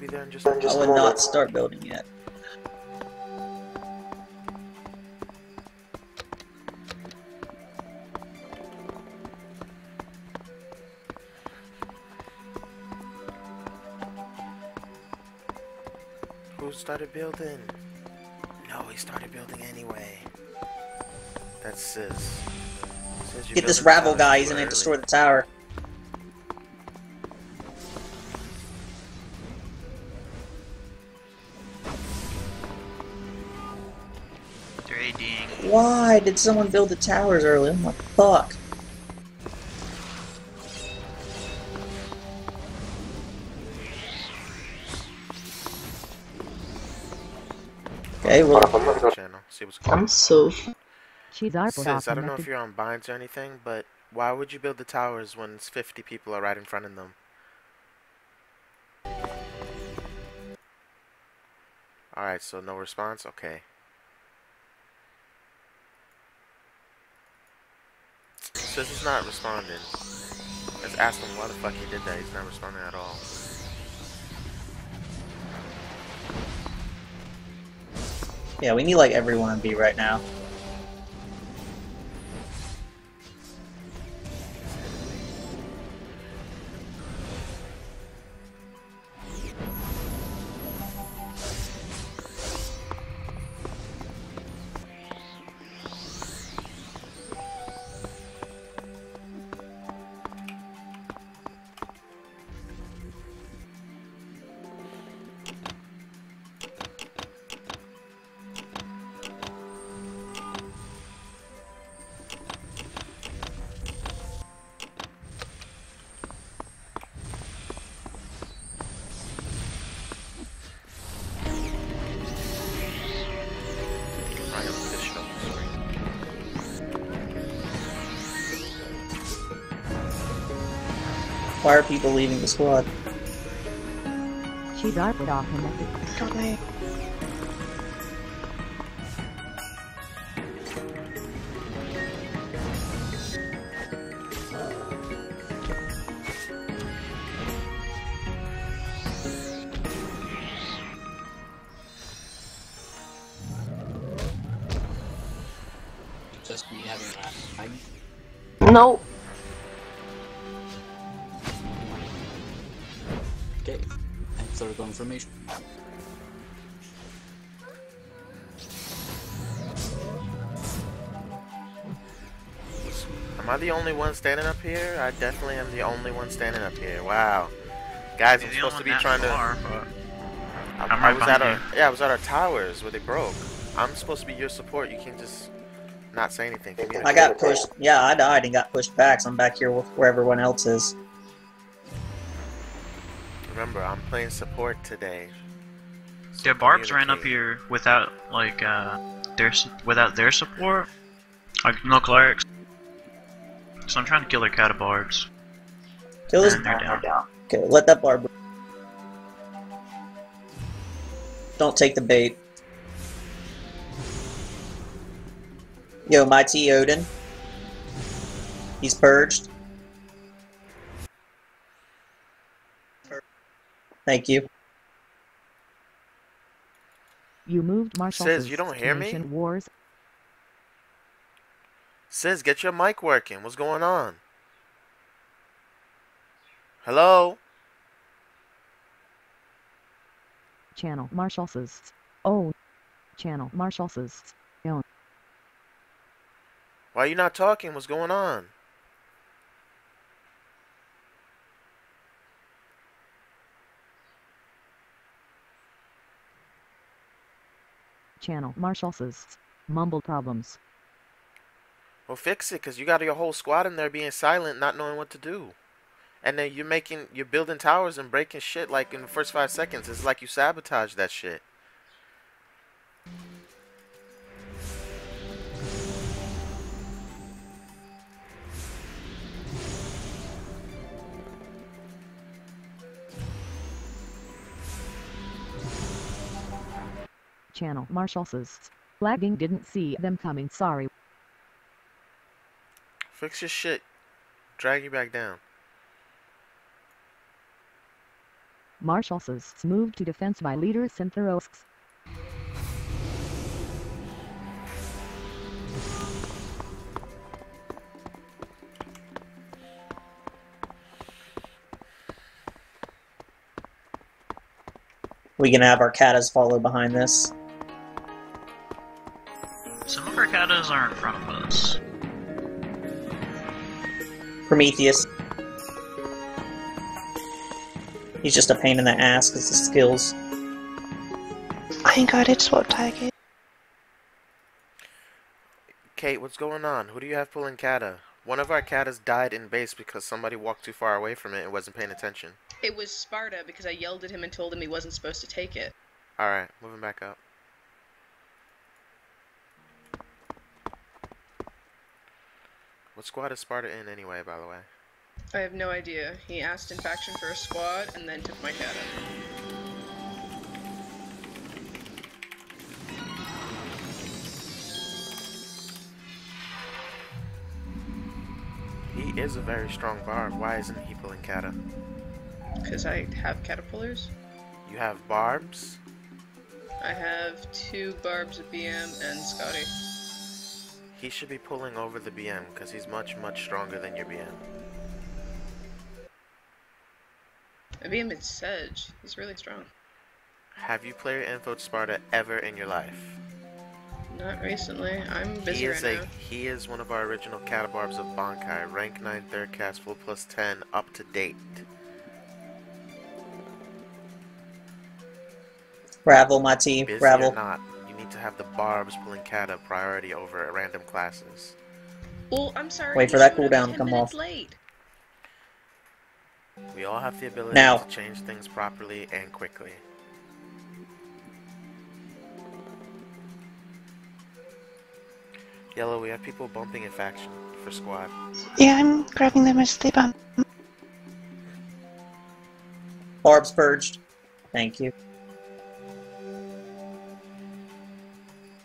We'll be there in just I would not start building yet. Who started building? No, he started building anyway. That's Sis. Get this rabble guy, he's gonna have to destroy the tower. Why did someone build the towers early? Oh my fuck. Okay, well, I'm so. Sis, I don't know if you're on binds or anything, but why would you build the towers when 50 people are right in front of them? Alright, so no response? Okay. Sis is not responding. Let's ask him why the fuck he did that. He's not responding at all. Yeah, we need like everyone to be right now. Why are people leaving the squad? She died but off connected. Just me having that fight. No. Okay, thanks for the confirmation. Am I the only one standing up here? I definitely am the only one standing up here. Wow. Guys, I'm supposed to be trying to... I was at our towers where they broke. I'm supposed to be your support. You can't just not say anything. I got pushed. Yeah, I died and got pushed back, so I'm back here where everyone else is. Remember, I'm playing support today. So yeah, Barbs ran up here without like without their support, like no clerics. So I'm trying to kill their cat of Barbs. Kill this down. Okay, let that Barb. Don't take the bait. Yo, my T Odin. He's purged. Thank you. You moved my Sis, you don't hear me? Sis, get your mic working. What's going on? Hello? Channel Marshall Sis. Oh. Channel Marshall Sis. Why are you not talking? What's going on? Channel Marshall Sis. Mumble problems. Well, fix it, cause you got your whole squad in there being silent, not knowing what to do, and then you're building towers and breaking shit like in the first 5 seconds. It's like you sabotage that shit. Channel Marshall Sis. Lagging, didn't see them coming, sorry. Fix your shit. Drag you back down. Marshals move to defense by leader SyntherosX. We can have our katas follow behind this. Some of our katas are in front of us. Prometheus. He's just a pain in the ass because of skills. I ain't got it, swap target. Kate, what's going on? Who do you have pulling kata? One of our katas died in base because somebody walked too far away from it and wasn't paying attention. It was Sparta because I yelled at him and told him he wasn't supposed to take it. Alright, moving back up. What squad is Sparta in anyway, by the way? I have no idea. He asked in faction for a squad and then took my kata. He is a very strong bard. Why isn't he pulling kata? Because I have caterpillars. You have barbs? I have two barbs of BM and Scotty. He should be pulling over the BM because he's much, much stronger than your BM. My BM is Sedge. He's really strong. Have you player infoed Sparta ever in your life? Not recently. I'm busy right now. He is one of our original catabarbs of Bankai. Rank 9, 3rd cast, full plus 10, up to date. Ravel, my team. Busy Ravel. Or not, you need to have the barbs pulling kata priority over random classes. Well, I'm sorry. Wait for that cooldown to come off. Late. We all have the ability to change things properly and quickly. Yellow, we have people bumping in faction for squad. Yeah, I'm grabbing them as they bump. Barbs purged. Thank you.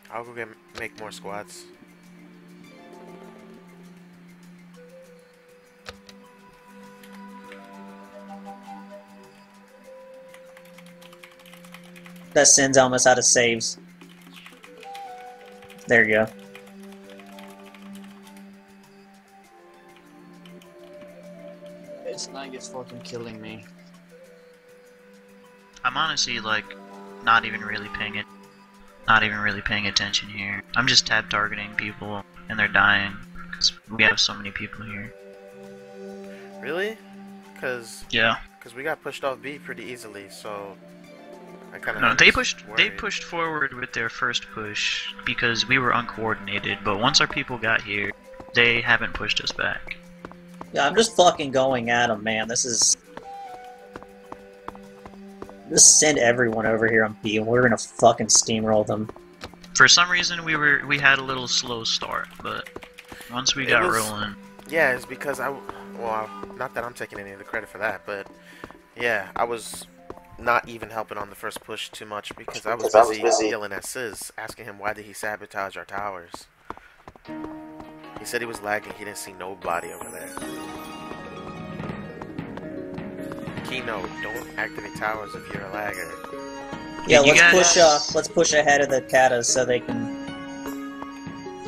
I'll go make more squads. That sends almost out of saves. There you go. This lag is fucking killing me. I'm honestly like not even really paying it. Not even really paying attention here. I'm just tab targeting people and they're dying because we have so many people here. Really? Because yeah, because we got pushed off B pretty easily, so I kind of they pushed forward with their first push because we were uncoordinated. But once our people got here, they haven't pushed us back. Yeah, I'm just fucking going at them, man. This is. Just send everyone over here on B, and we're gonna fucking steamroll them. For some reason, we had a little slow start, but once we got rolling, yeah, it's because well, not that I'm taking any of the credit for that, but yeah, I was not even helping on the first push too much because I was busy yelling at Sizz, asking him why did he sabotage our towers. He said he was lagging; he didn't see nobody over there. Kino, don't activate towers if you're a lagger. Yeah, let's push ahead of the katas so they can.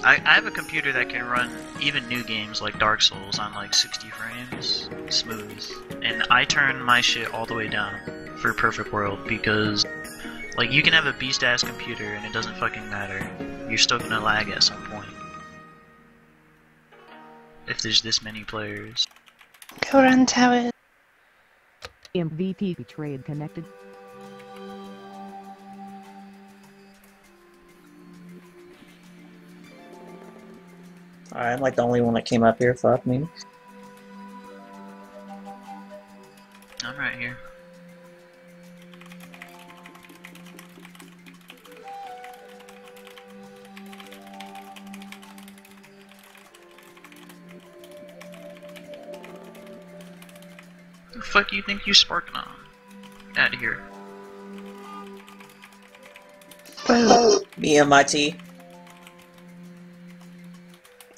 I have a computer that can run even new games like Dark Souls on like 60 frames, smooth, and I turn my shit all the way down for Perfect World because, like, you can have a beast ass computer and it doesn't fucking matter. You're still gonna lag at some point if there's this many players. Go run towers. MVP trade connected. Alright, I'm like the only one that came up here, fuck me. I'm right here. Fuck you think you sparking on? Out of here. BMIT.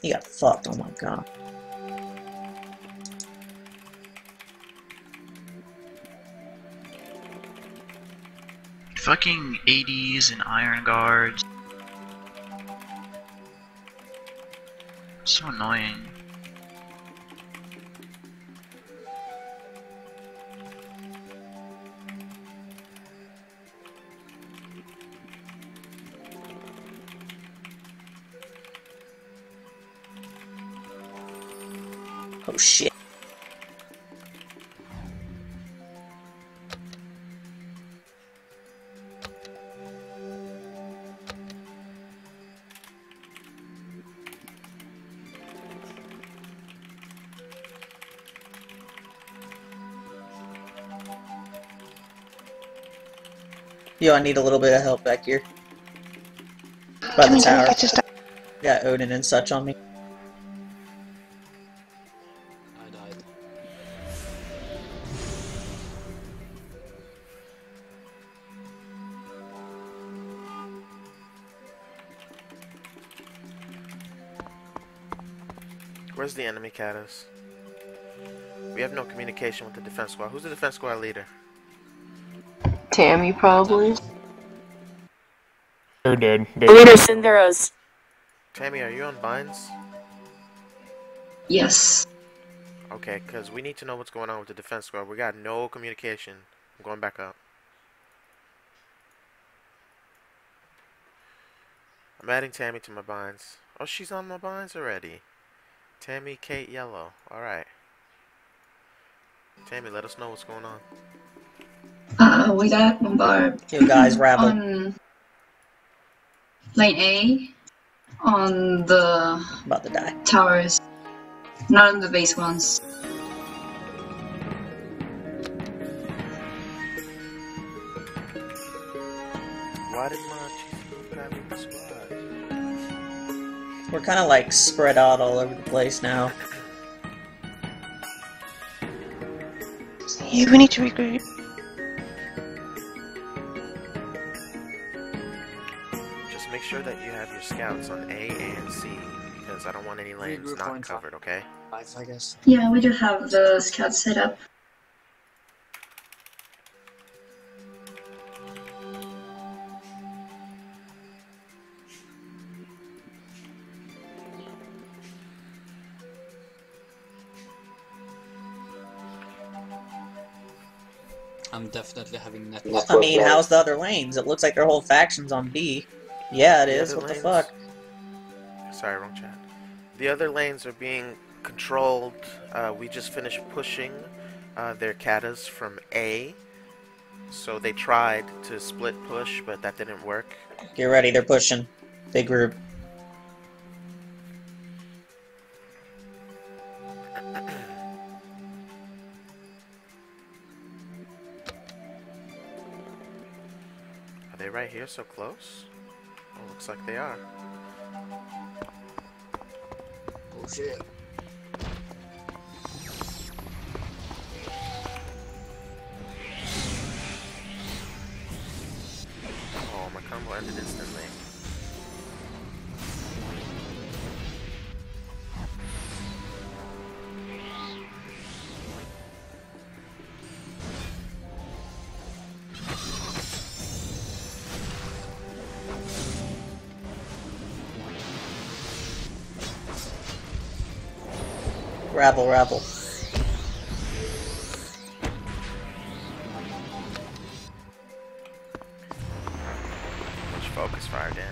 You got fucked, oh my god. fucking ADs and iron guards. So annoying. Oh shit. Yo, I need a little bit of help back here. By the tower. Got Odin and such on me. I died. Where's the enemy, Kados? We have no communication with the defense squad. Who's the defense squad leader? Tammy, probably. You're dead. Syntheros. Tammy, are you on binds? Yes. Okay, because we need to know what's going on with the defense squad. We got no communication. I'm going back up. I'm adding Tammy to my binds. Oh, she's on my binds already. Tammy, Kate, Yellow. Alright. Tammy, let us know what's going on. We got bombarded. You guys rabble. On lane A, on the about to die towers, not on the base ones. Why did my chief grab the squad? We're kind of like spread out all over the place now. Yeah, we need to regroup. Sure that you have your scouts on A and C because I don't want any lanes not covered, okay? I guess. Yeah, we do have the scouts set up. I'm definitely having network. I mean, how's the other lanes? It looks like their whole faction's on B. Yeah, it is. What the fuck? Sorry, wrong chat. The other lanes are being controlled. We just finished pushing their katas from A. So they tried to split push, but that didn't work. Get ready, they're pushing. Big group. Are they right here, so close? Oh, looks like they are. Oh shit. Oh, my combo ended instantly. Rabble, rabble. Let's focus fire down.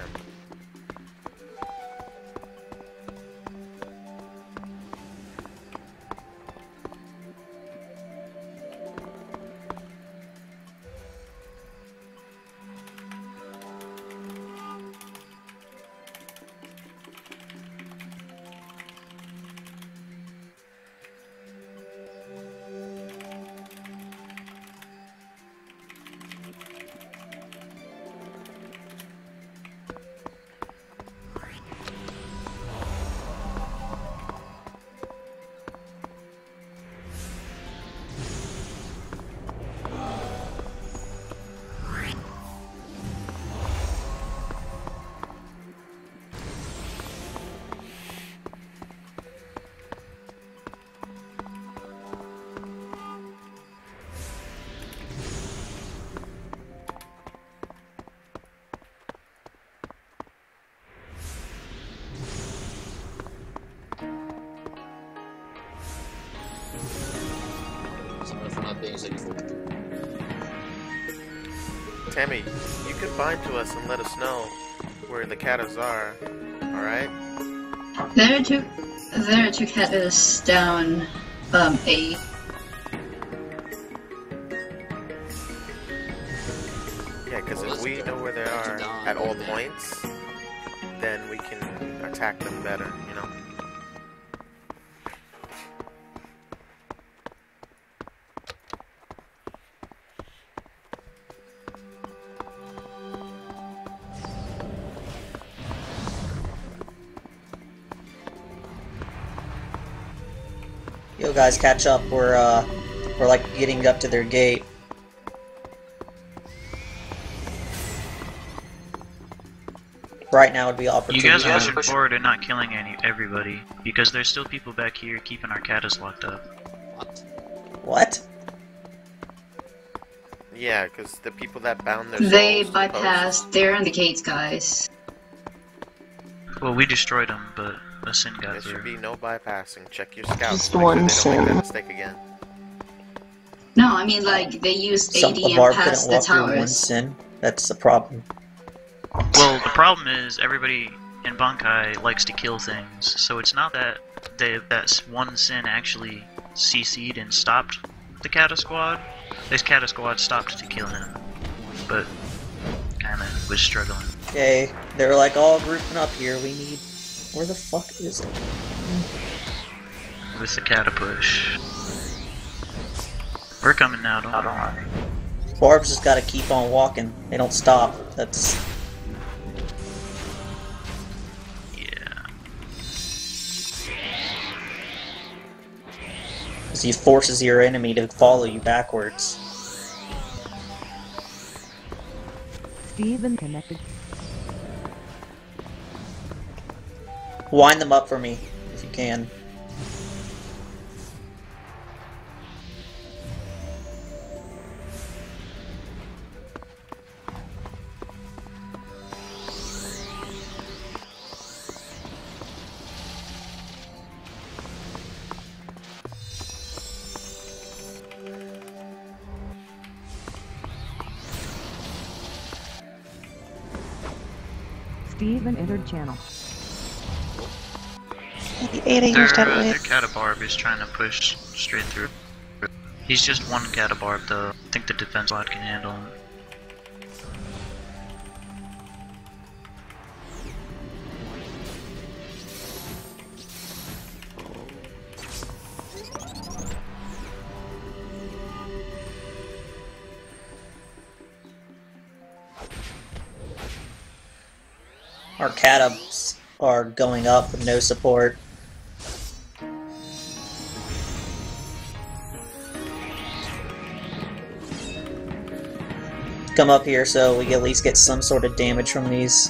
is it for? Tammy, you can bind to us and let us know where the cattas are, alright? There are two cattas down, A. Yeah, because if we know where they are at all points, then we can attack them better, you know? Guys, catch up. We're like getting up to their gate. Right now would be opportunity. You guys are pushing forward and not killing everybody because there's still people back here keeping our cattas locked up. What? Yeah, because the people that bound their they bypassed. They're in the gates, guys. Well, we destroyed them, but. There should be no bypassing. Check your scouts. Just one sin. No, I mean like they used AD and passed the towers. Sin. That's the problem. Well, the problem is everybody in Bankai likes to kill things, so it's not that that one sin actually CC'd and stopped the Kata Squad. This Kata Squad stopped to kill him, but kind of was struggling. Okay, they were like all grouping up here. We need. Where the fuck is it? With the catapush. We're coming now, don't worry. Barb's just gotta keep on walking. They don't stop. That's... yeah. Because he forces your enemy to follow you backwards. Steven connected. Wind them up for me, if you can. Steven entered channel. Their catabarb is trying to push straight through. He's just one catabarb though. I think the defense squad can handle him. Our catabs are going up with no support. Come up here so we at least get some sort of damage from these.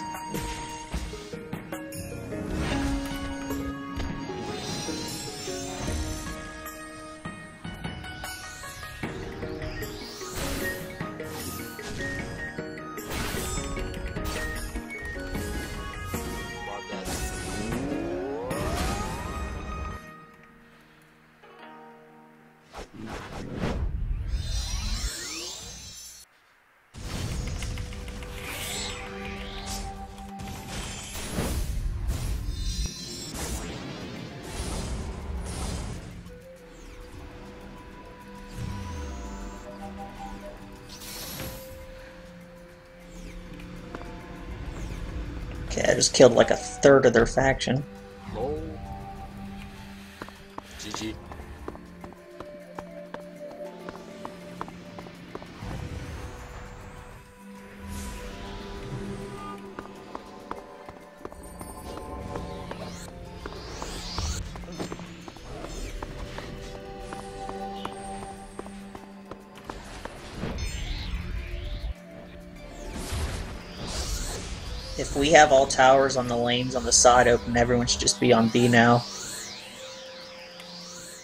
Okay, I just killed like a third of their faction. Lol. GG. If we have all towers on the lanes on the side open, everyone should just be on B now.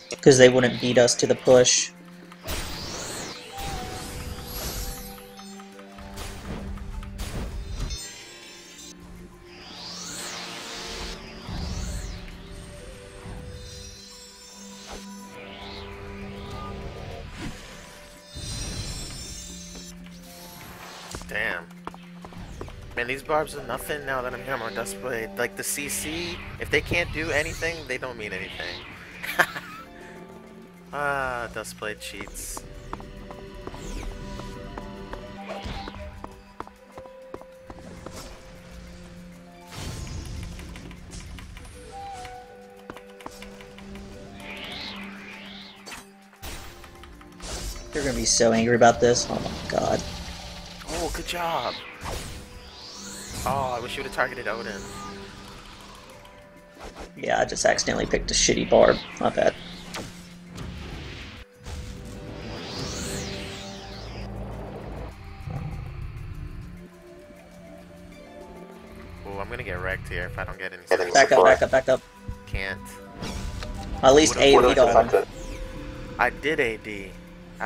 Because they wouldn't beat us to the push. Damn. Man, these barbs are nothing now that I'm here on Duskblade. Like, the CC, if they can't do anything, they don't mean anything. Ah, Duskblade cheats. They're gonna be so angry about this. Oh my god. Oh, good job. Oh, I wish you would have targeted Odin. Yeah, I just accidentally picked a shitty barb. My bad. Oh, I'm gonna get wrecked here if I don't get anything. Back up, back up, back up. Can't. At least AoE Dalton. I did AD.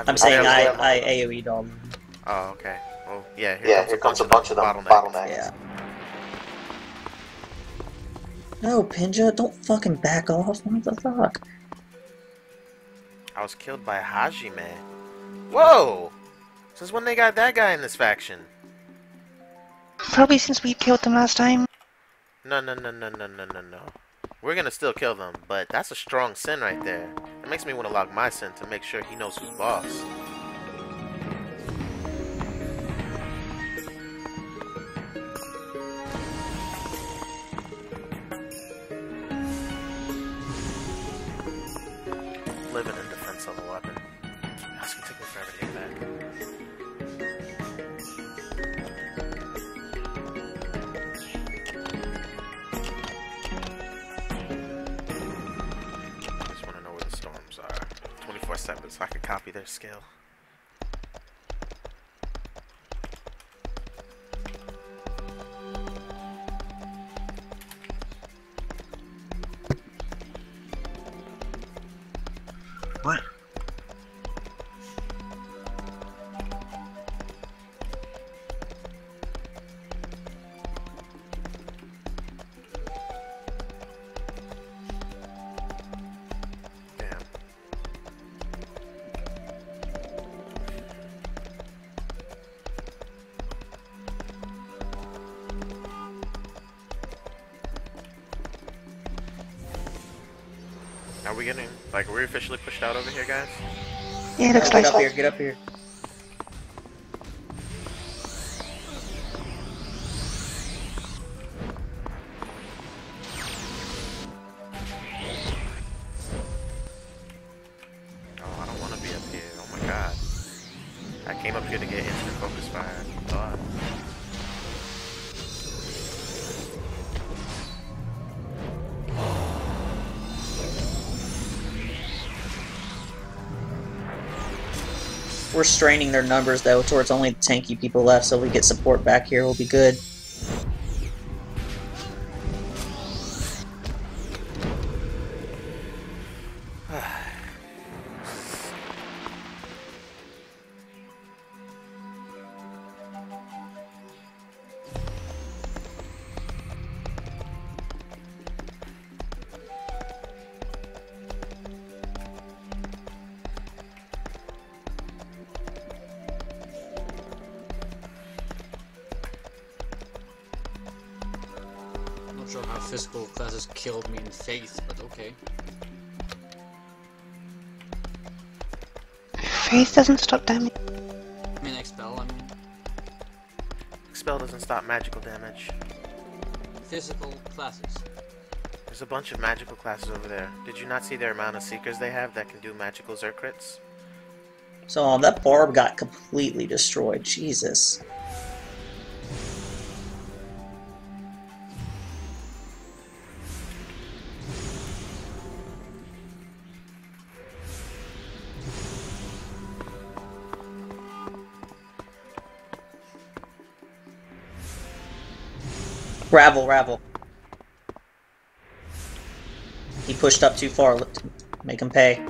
I'm saying I AoE Dalton. Oh, okay. Oh, yeah, here comes a bunch of bottlenecks. Yeah. No, Pinja, don't fucking back off. What the fuck? I was killed by Hajime. Whoa! Since when they got that guy in this faction? Probably since we killed them last time. No. We're gonna still kill them, but that's a strong Sin right there. It makes me want to log my Sin to make sure he knows who's boss. Living in defense of a weapon. That's gonna take me forever to get back. I just wanna know where the storms are. 24/7 so I can copy their skill. What? Damn. Are we getting... like, we're officially pushed out over here, guys? Yeah, it looks like so. Get up here, get up here. Oh, I don't want to be up here. Oh my god. I came up here to get instant focus fire. God. We're straining their numbers, though, towards only the tanky people left, so if we get support back here, we'll be good. I'm not sure how physical classes killed me in Faith, but okay. Faith doesn't stop damage. I mean Expel, Expel doesn't stop magical damage. Physical classes. There's a bunch of magical classes over there. Did you not see their amount of Seekers they have that can do magical Zerg crits? So that barb got completely destroyed, Jesus. Ravel, Ravel. He pushed up too far. Make him pay.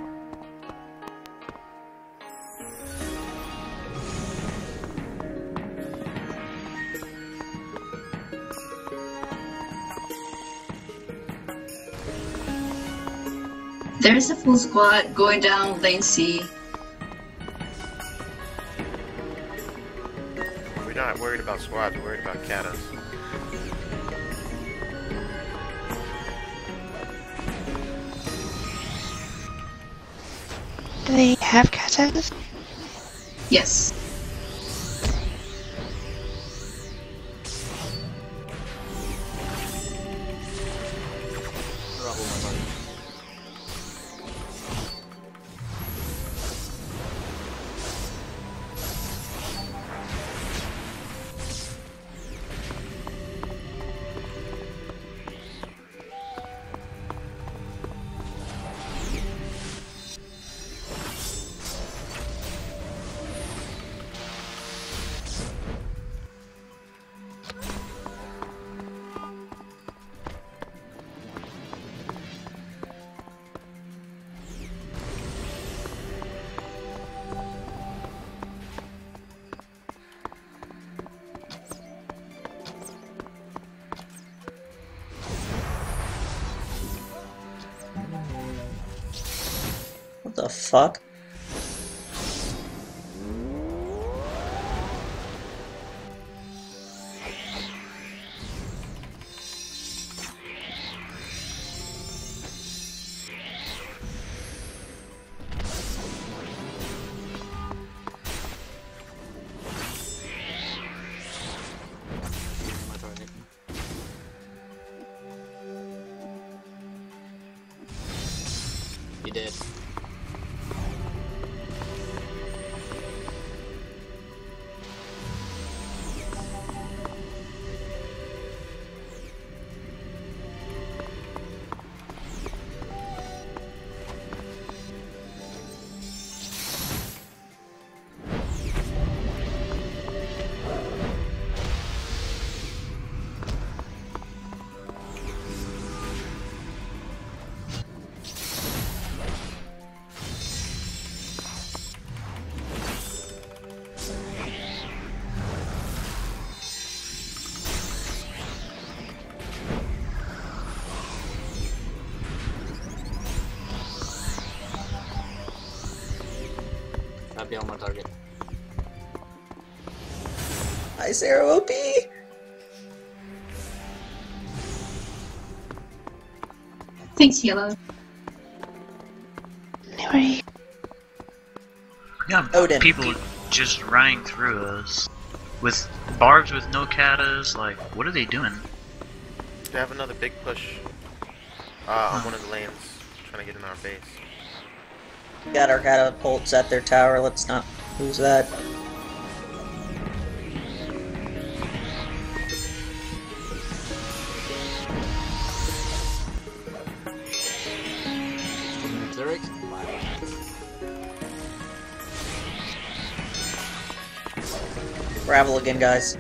There's a full squad going down lane C. We're not worried about squads, we're worried about cannons. Do they have cannons? Yes. The fuck? You did. On my target. Hi, Sarah OP. Thanks, Yellow. Anyway. Yeah, Odin. People just running through us with barbs with no katas. Like, what are they doing? They have another big push on one of the lanes, trying to get in our base. Got our catapults at their tower, let's not lose that. Gravel again, guys.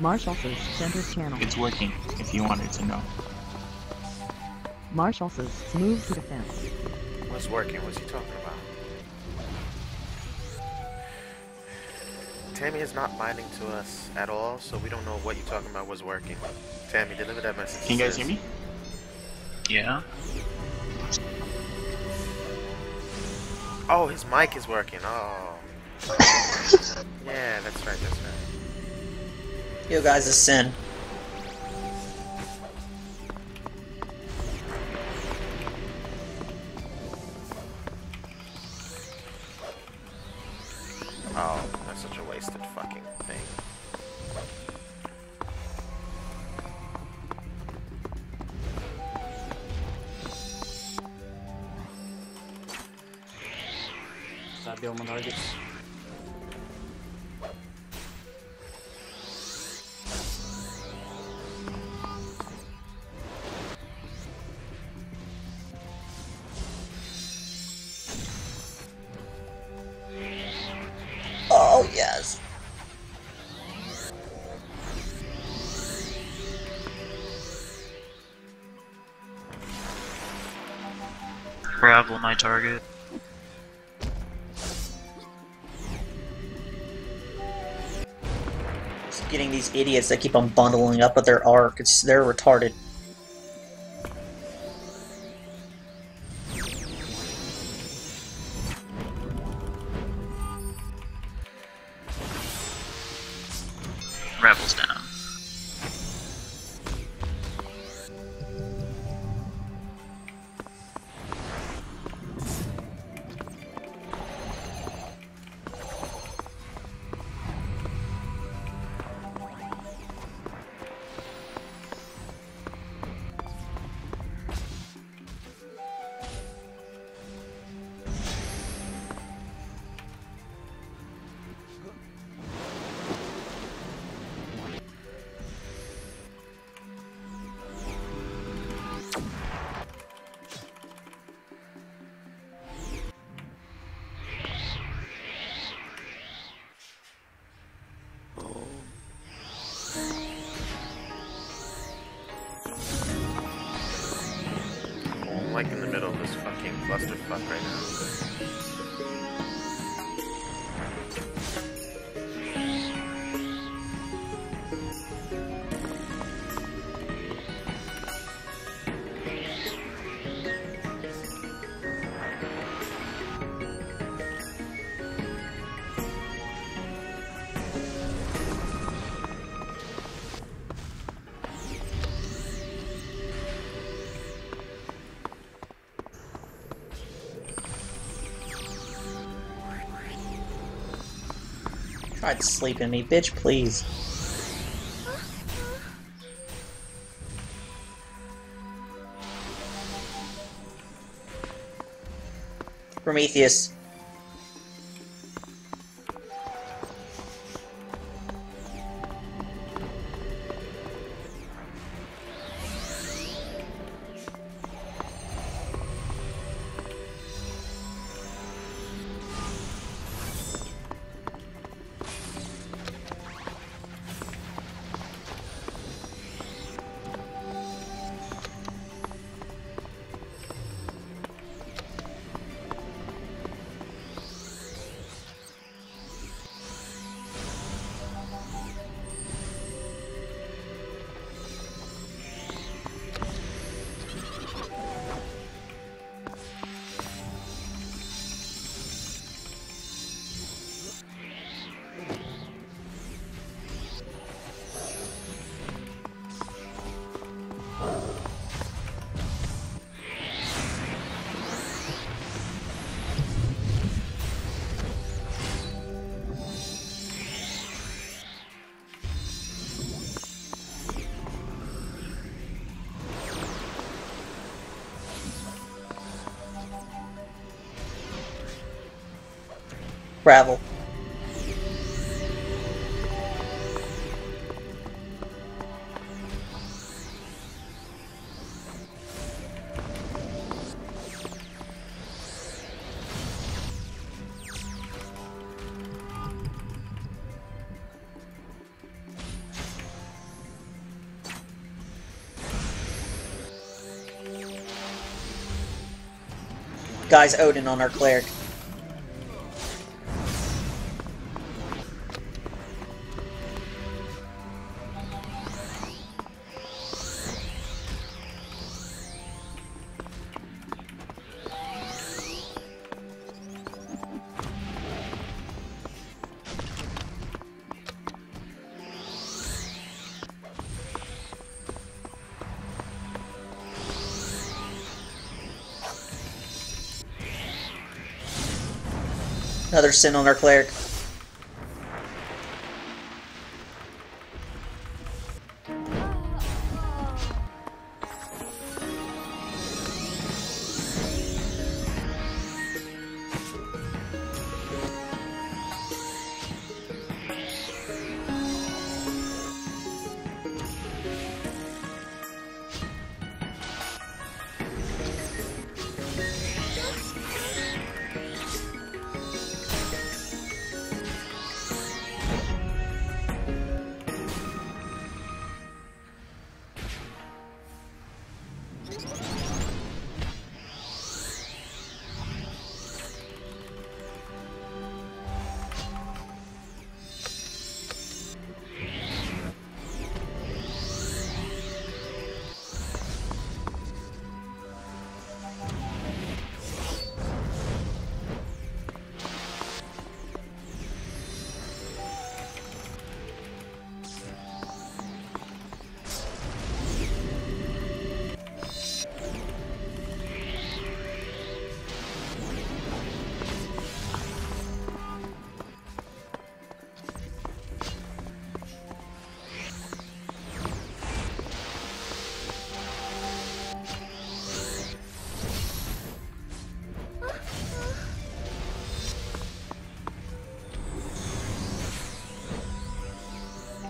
Marshall says center channel. It's working, if you wanted to know. Marshall says move to defense. What's working? What's he talking about? Tammy is not binding to us at all, so we don't know what you're talking about was working. Tammy, deliver that message. Can you guys hear me? Yeah. Oh, his mic is working. Oh. Yeah, that's right, that's right. Yo guys, it's Sin. Oh, that's such a wasted fucking thing. Does that build my targets? travel my target. Getting these idiots that keep on bundling up with their arc. They're retarded. Rebels down. Like in the middle of this fucking clusterfuck right now. Try to sleep in me, bitch, please. Prometheus. Travel. Guys, Odin on our cleric. Another sin on our cleric.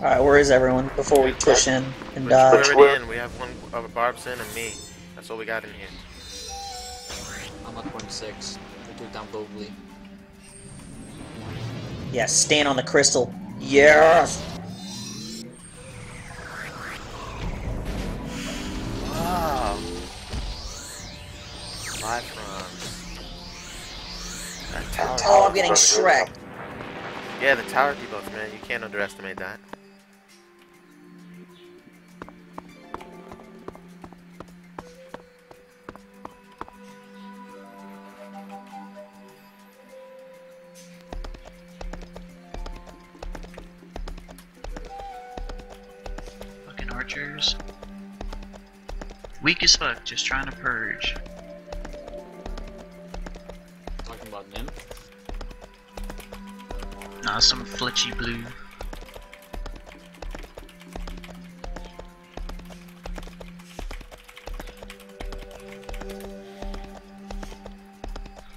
Alright, where is everyone before we push in and die? We're already in. We have one of Barbson and me. That's all we got in here. I'm at 0.6. We'll do it down globally. Yeah, stand on the crystal. Yeah! Wow. Live from... That tower. Oh, I'm getting Shrek. Yeah, the tower debuff, man. You can't underestimate that. Fucking archers. Weak as fuck, just trying to purge. Talking about them? Nah, some Fletchy blue.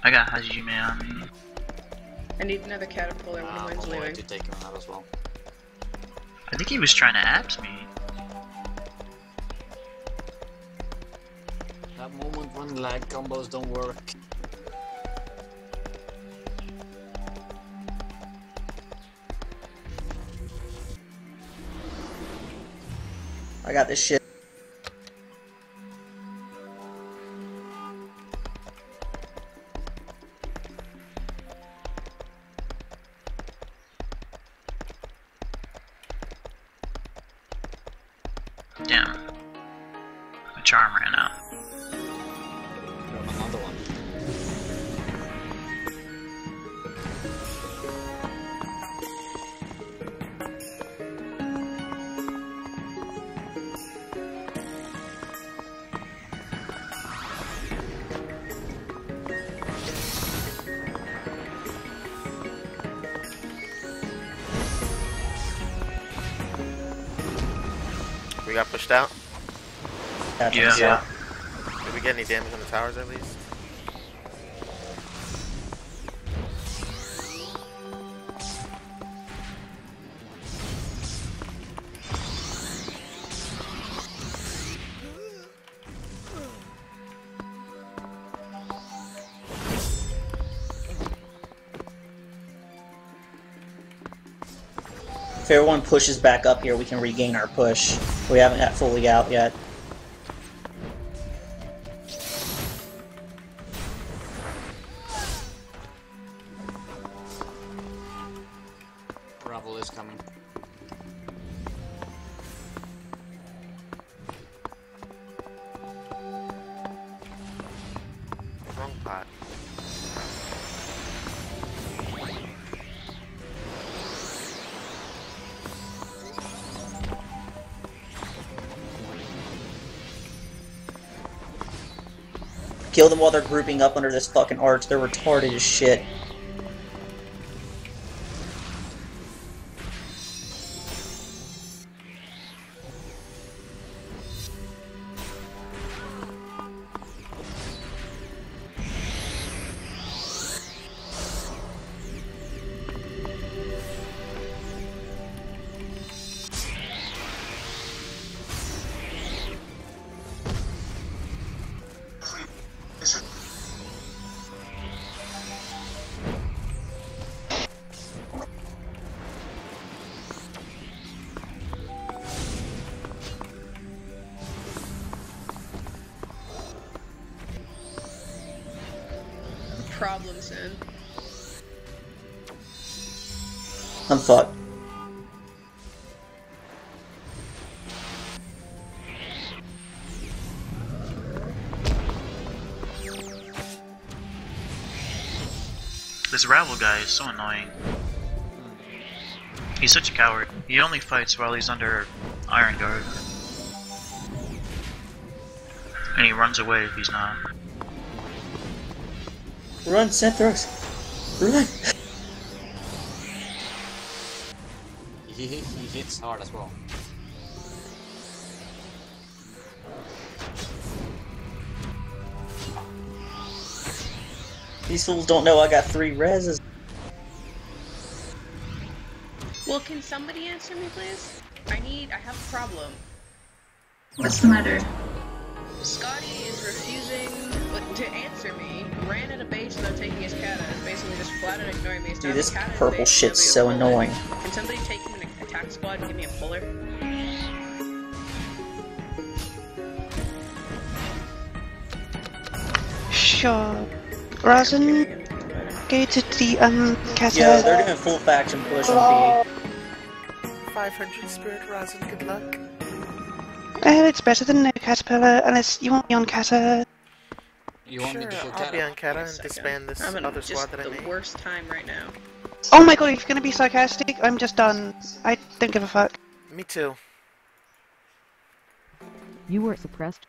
I got Hajime on me. I need another catapult, I want to take him out as well. I think he was trying to abs me. That moment when lag combos don't work. I got this shit. Damn. My charm ran out. Another one. We got pushed out? Yeah. Yeah. Did we get any damage on the towers at least? If everyone pushes back up here, we can regain our push. We haven't got fully out yet. Bravo is coming. Wrong pot. Kill them while they're grouping up under this fucking arch. They're retarded as shit. Problems in. I'm fucked. This Ravel guy is so annoying. He's such a coward. He only fights while he's under Iron Guard. And he runs away if he's not. Run, Syntherus! Run! He hits hard as well. These fools don't know I got 3 reses. Well, can somebody answer me, please? I have a problem. What's the matter? Scotty is refusing to answer me, ran at a base without taking his cat out, and basically just flat out ignoring me. Dude, this purple shit's so annoying. Can somebody take him in an attack squad and give me a puller? Sure. Razin gated the cat. Yeah, they're doing full faction push on B. 500 spirit, Razin, good luck. It's better than no Caterpillar, unless you want me on Cata. I'll be on Cata and disband this other squad that I made. I'm the worst time right now. Oh my god, if you're gonna be sarcastic, I'm just done. I don't give a fuck. Me too. You were suppressed.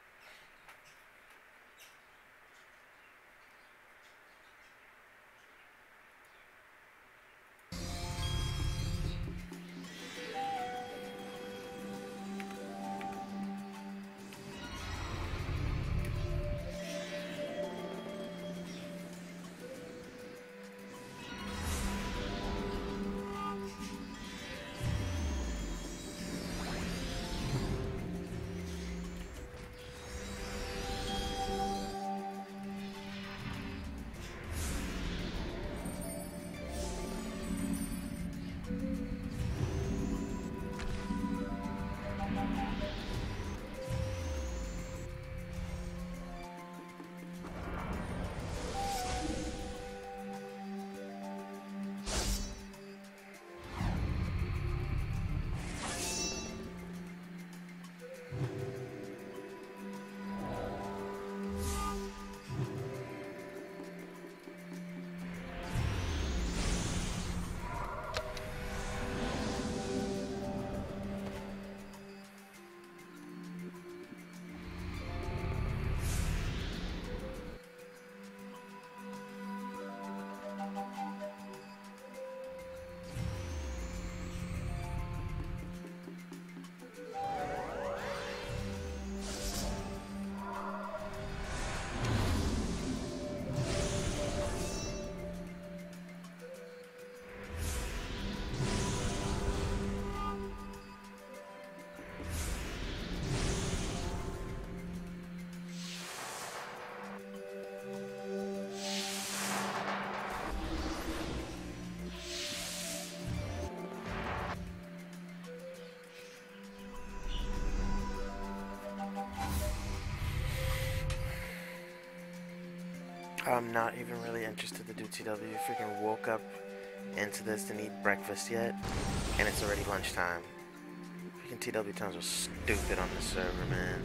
I'm not even really interested to do TW. Freaking woke up into this, didn't eat breakfast yet, and it's already lunchtime. Freaking TW times are stupid on this server, man.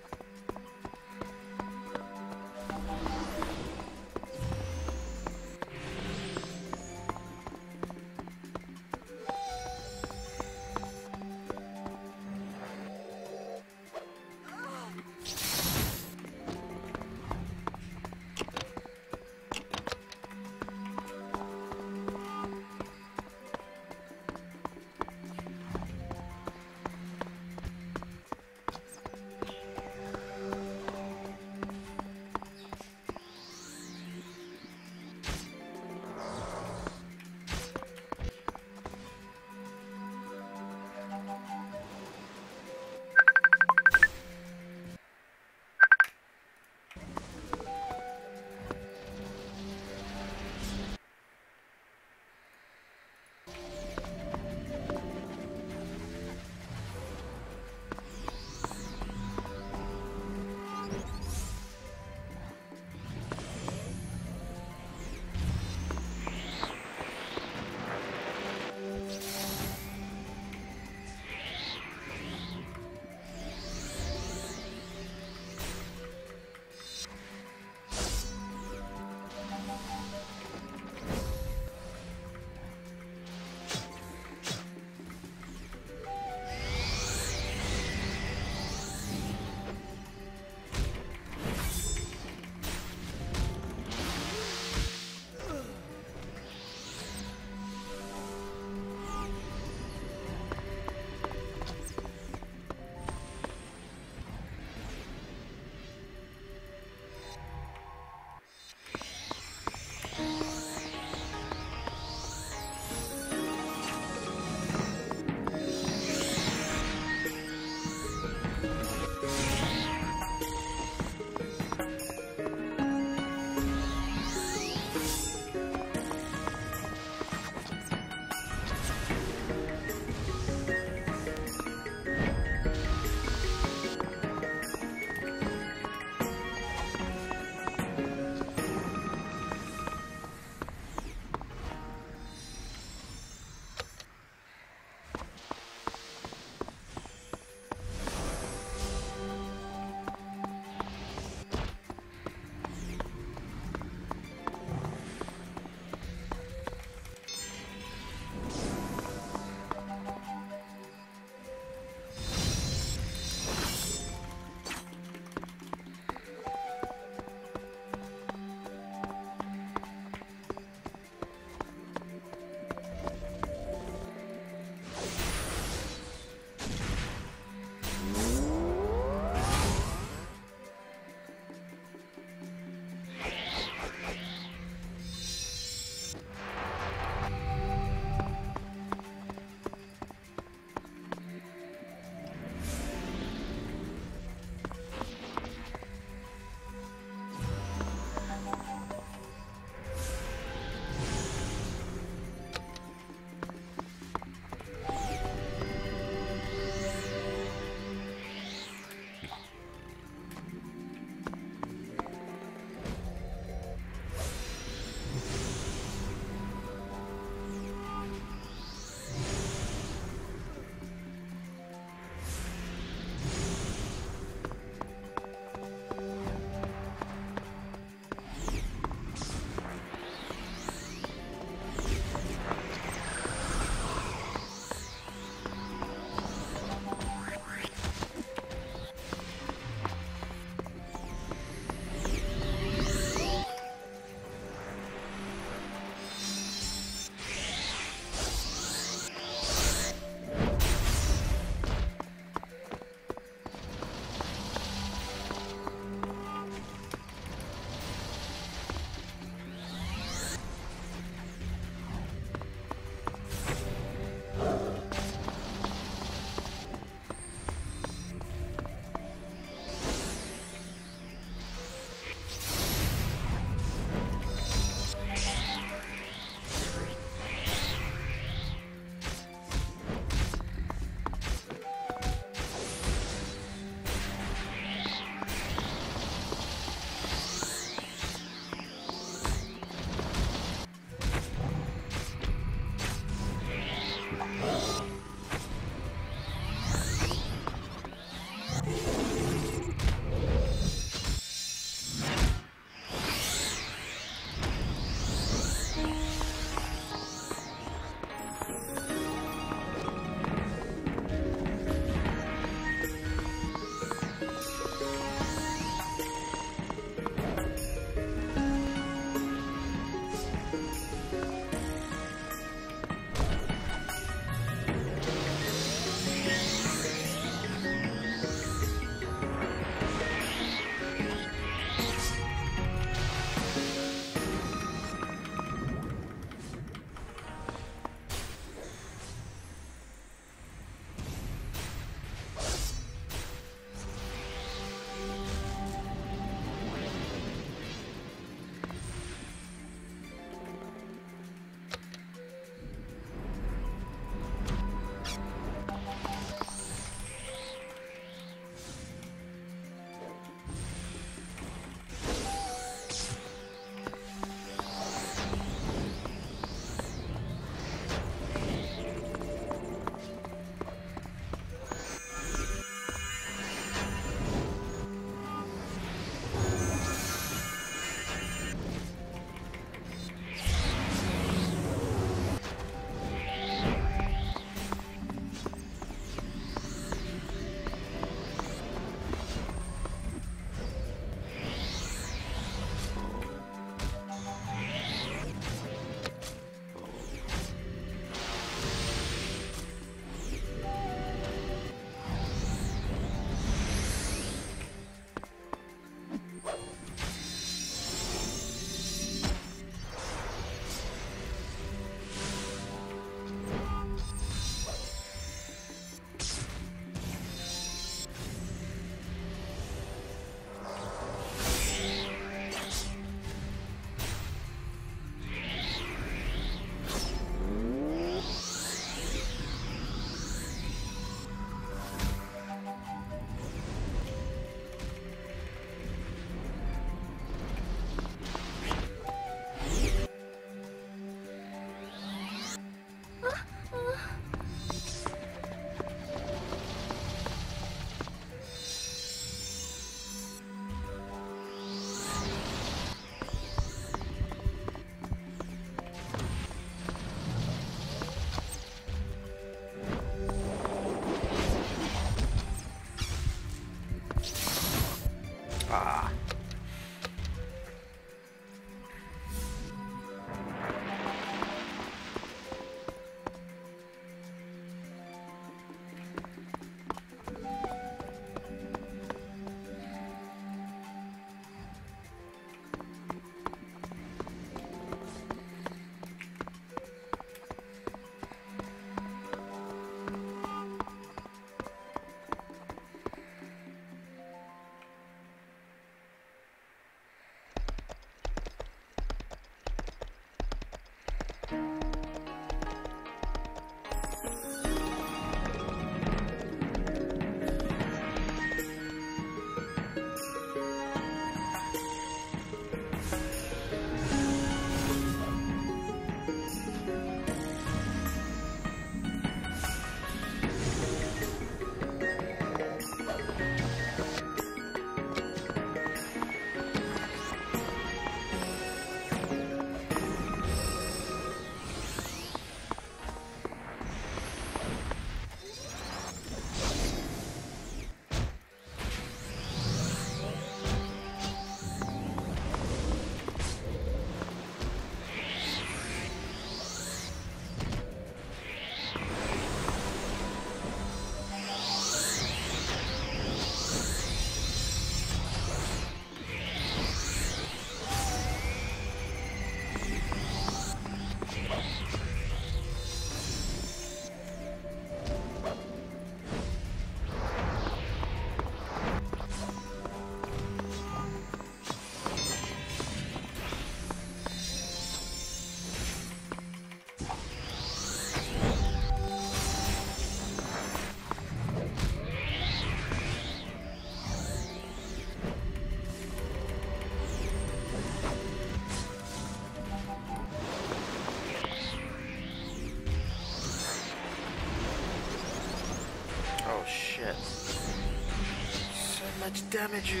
damage you.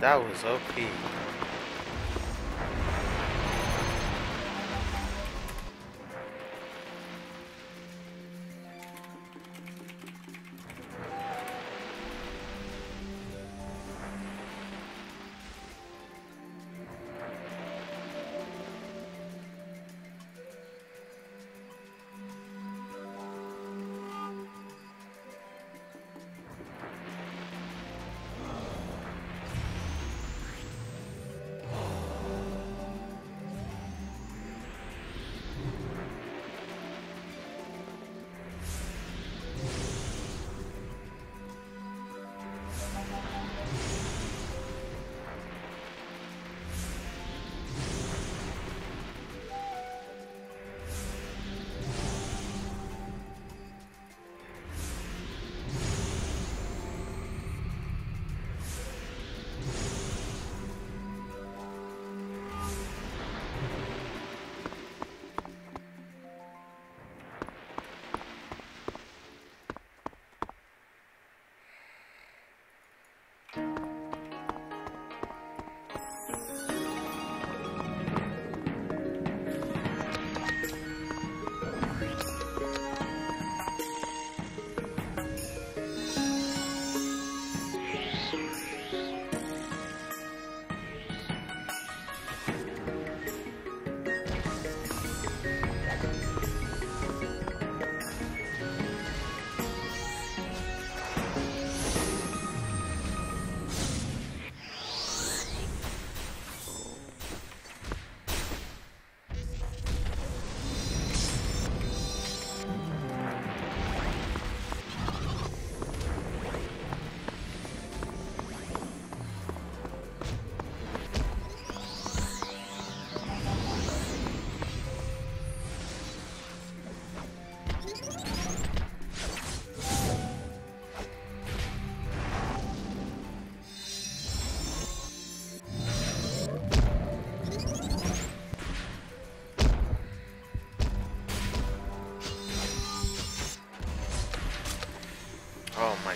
That was OP.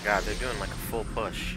God, they're doing like a full push.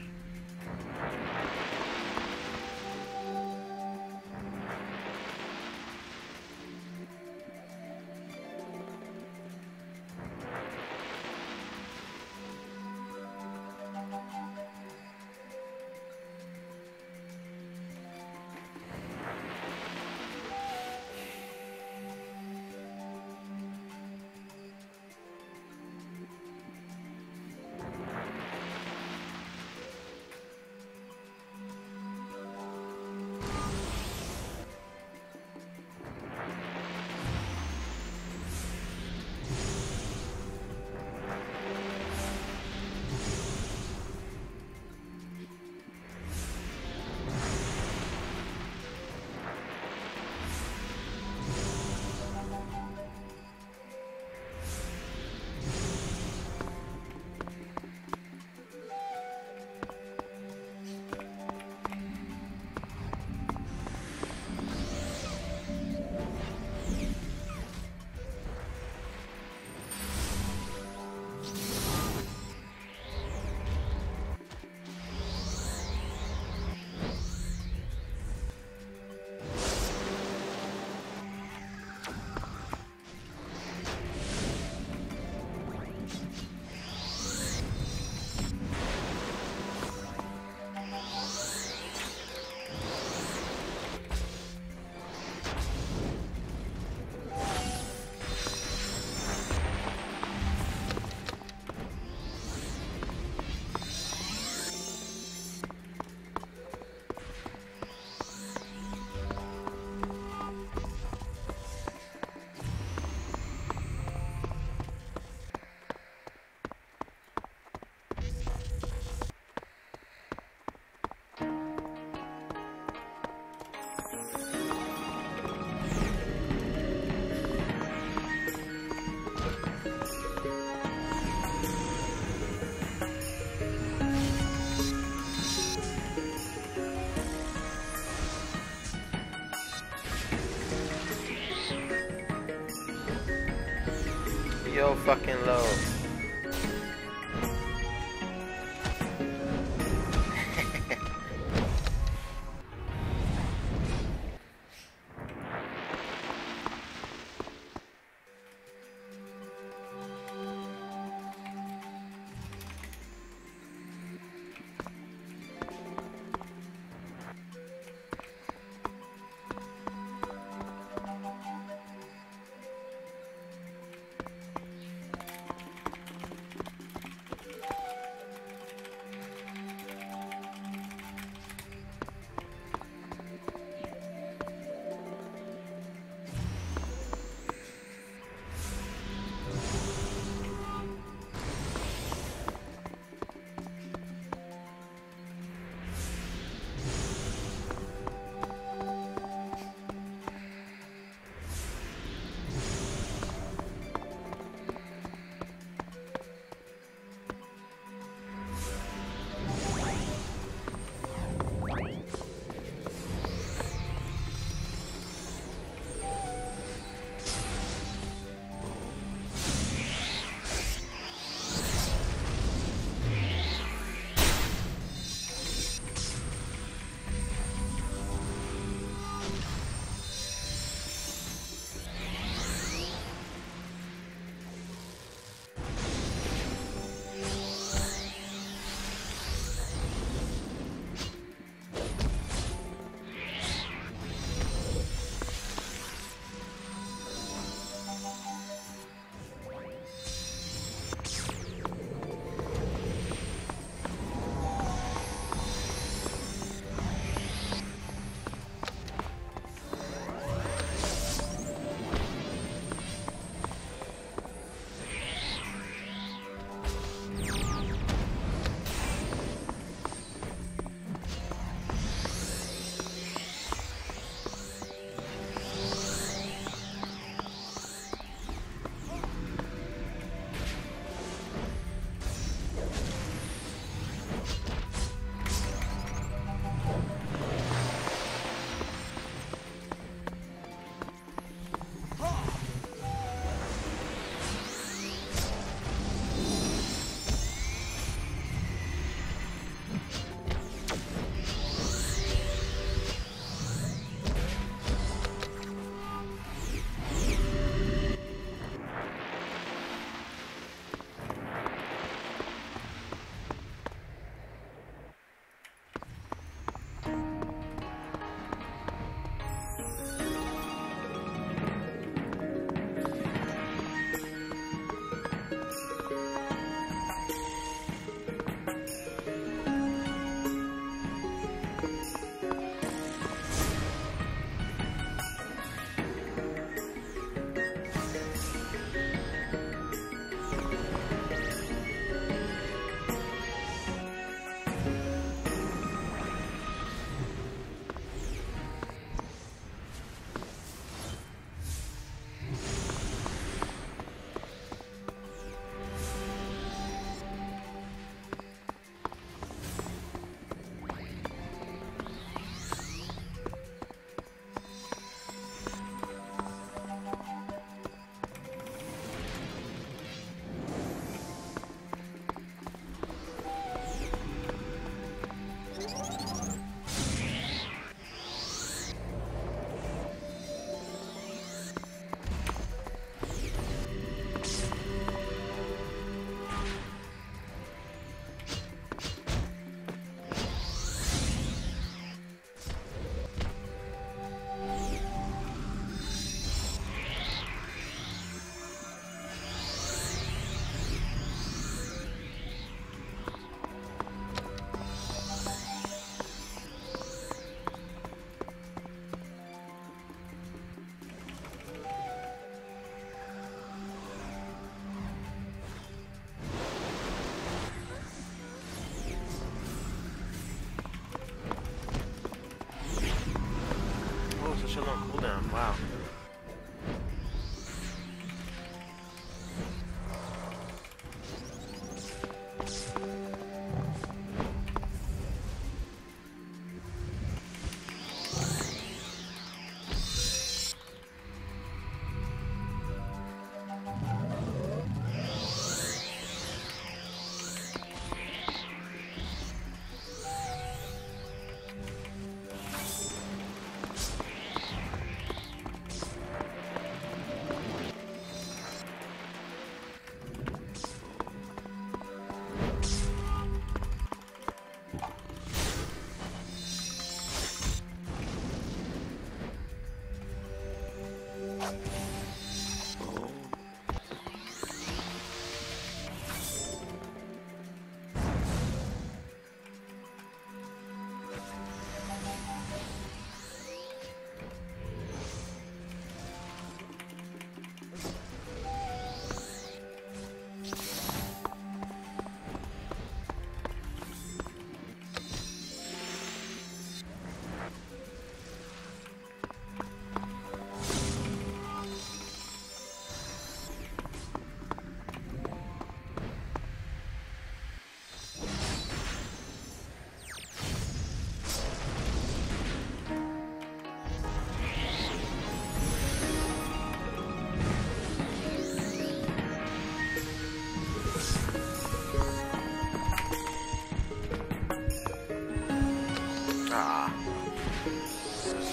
fucking low.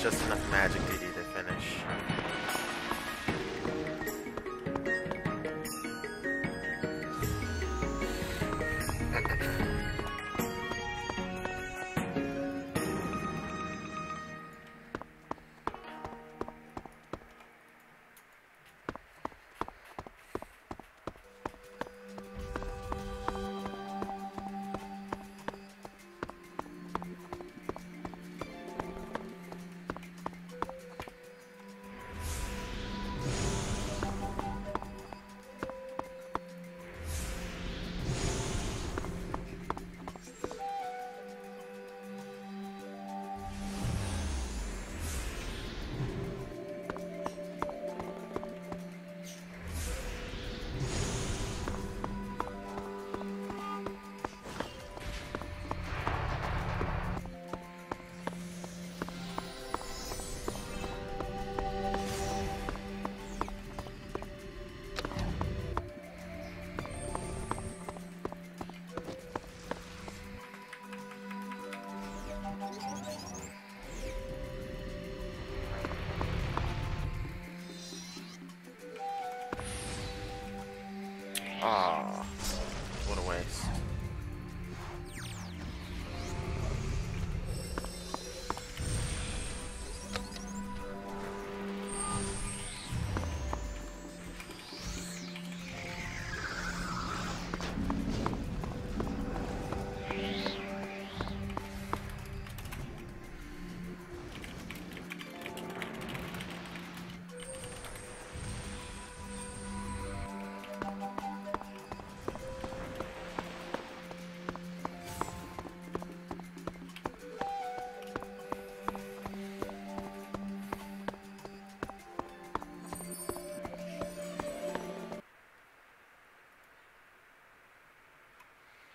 just enough magic DD to finish.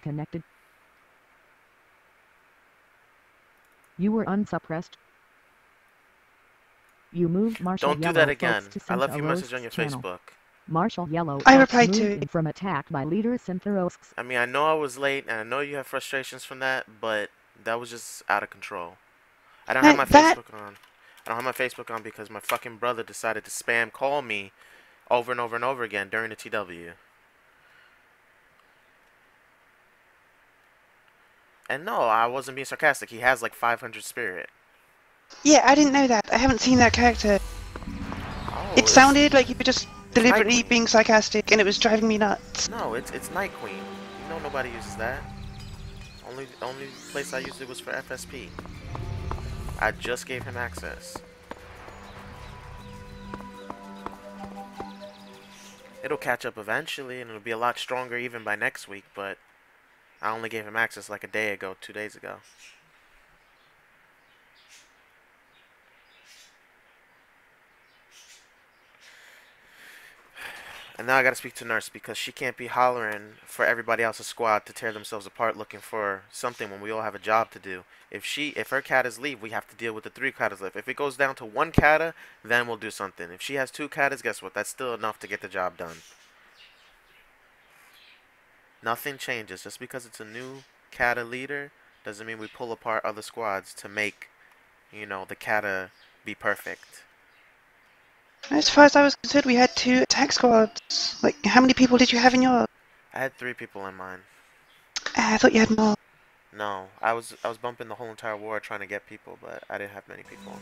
Connected. You were unsuppressed. You moved Marshall. Don't do that again. I left you a message on your Facebook. Marshall Yellow. I replied to it. From attack by leader SyntherosX. I mean, I know I was late, and I know you have frustrations from that, but that was just out of control. I don't have my Facebook on. I don't have my Facebook on because my fucking brother decided to spam call me over and over and over again during the TW. And no, I wasn't being sarcastic. He has like 500 spirit. Yeah, I didn't know that. I haven't seen that character. Oh, it sounded like you were just deliberately being sarcastic, and it was driving me nuts. No, it's Night Queen. You know nobody uses that. Only place I used it was for FSP. I just gave him access. It'll catch up eventually, and it'll be a lot stronger even by next week, but I only gave him access like a day ago, 2 days ago. And now I gotta speak to Nurse because she can't be hollering for everybody else's squad to tear themselves apart looking for something when we all have a job to do. If her cattas leave, we have to deal with the 3 cattas left. If it goes down to 1 catta, then we'll do something. If she has 2 cattas, guess what? That's still enough to get the job done. Nothing changes. Just because it's a new kata leader doesn't mean we pull apart other squads to make, you know, the kata be perfect. As far as I was concerned, we had 2 attack squads. Like, how many people did you have in yours? I had 3 people in mine. I thought you had more. No, I was bumping the whole entire war trying to get people, but I didn't have many people.